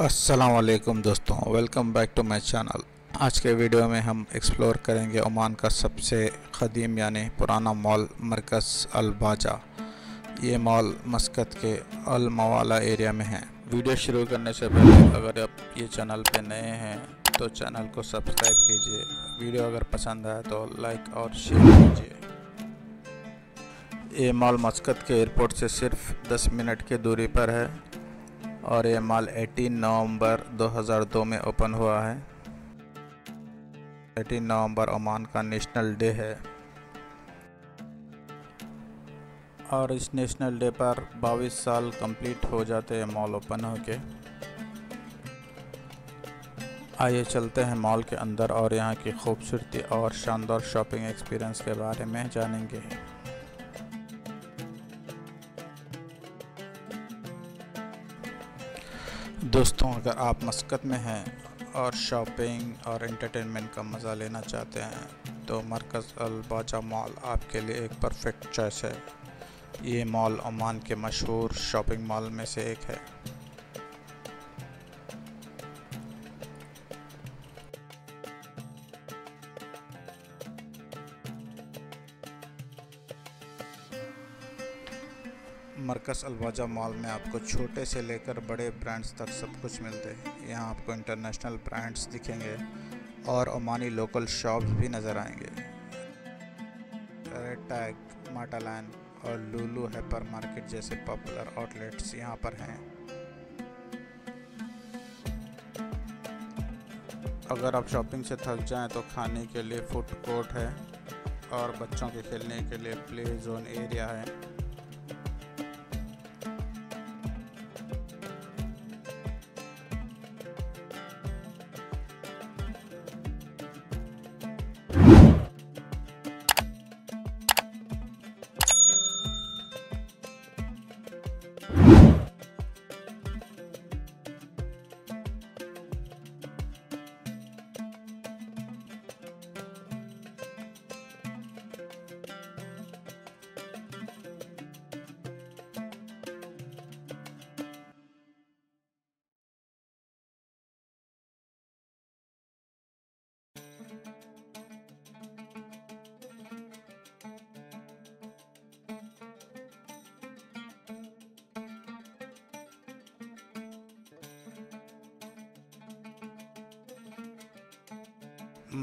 अस्सलामुअलैकुम दोस्तों, welcome back to my channel. आज के वीडियो में हम एक्सप्लोर करेंगे ओमान का सबसे क़दीम यानी पुराना मॉल मरकज़ अल बाजा। ये मॉल मस्कत के अल मवाला एरिया में है। वीडियो शुरू करने से पहले अगर आप ये चैनल पे नए हैं तो चैनल को सब्सक्राइब कीजिए। वीडियो अगर पसंद आए तो लाइक और शेयर कीजिए। ये मॉल मस्कत के एयरपोर्ट से सिर्फ 10 मिनट की दूरी पर है और ये मॉल 18 नवंबर 2002 में ओपन हुआ है। 18 नवंबर ओमान का नेशनल डे है और इस नेशनल डे पर 22 साल कंप्लीट हो जाते हैं मॉल ओपन होके। आइए चलते हैं मॉल के अंदर और यहाँ की खूबसूरती और शानदार शॉपिंग एक्सपीरियंस के बारे में जानेंगे। दोस्तों, अगर आप मस्कत में हैं और शॉपिंग और एंटरटेनमेंट का मज़ा लेना चाहते हैं तो मरकज़ अल बाजा मॉल आपके लिए एक परफेक्ट चॉइस है। ये मॉल ओमान के मशहूर शॉपिंग मॉल में से एक है। मरकज़ अल बाजा मॉल में आपको छोटे से लेकर बड़े ब्रांड्स तक सब कुछ मिलते हैं। यहाँ आपको इंटरनेशनल ब्रांड्स दिखेंगे और ओमानी लोकल शॉप्स भी नज़र आएंगे। रेड टैग, माटालान और लूलू हाइपरमार्केट जैसे पॉपुलर आउटलेट्स यहाँ पर हैं। अगर आप शॉपिंग से थक जाएं तो खाने के लिए फूड कोर्ट है और बच्चों के खेलने के लिए प्ले जोन एरिया है।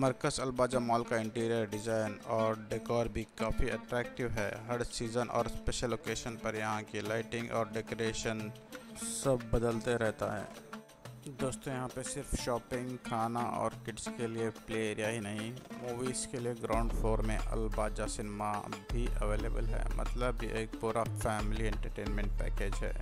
मरकज़ अल बाजा मॉल का इंटीरियर डिज़ाइन और डेकोर भी काफ़ी अट्रैक्टिव है। हर सीज़न और स्पेशल ओकेशन पर यहाँ की लाइटिंग और डेकोरेशन सब बदलते रहता है। दोस्तों, यहाँ पे सिर्फ शॉपिंग, खाना और किड्स के लिए प्ले एरिया ही नहीं, मूवीज़ के लिए ग्राउंड फ्लोर में अल बाजा सिनेमा भी अवेलेबल है। मतलब ये एक पूरा फैमिली एंटरटेनमेंट पैकेज है।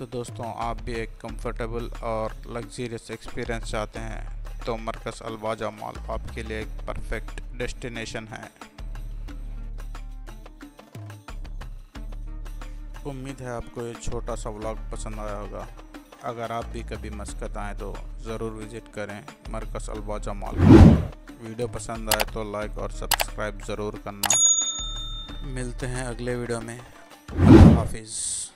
तो दोस्तों, आप भी एक कंफर्टेबल और लग्जरियस एक्सपीरियंस चाहते हैं तो मरकज़ अल बाजा मॉल आपके लिए एक परफेक्ट डेस्टिनेशन है। उम्मीद है आपको ये छोटा सा व्लॉग पसंद आया होगा। अगर आप भी कभी मस्कत आएँ तो ज़रूर विज़िट करें मरकज़ अल बाजा मॉल। वीडियो पसंद आए तो लाइक और सब्सक्राइब ज़रूर करना। मिलते हैं अगले वीडियो में। हाफिज़।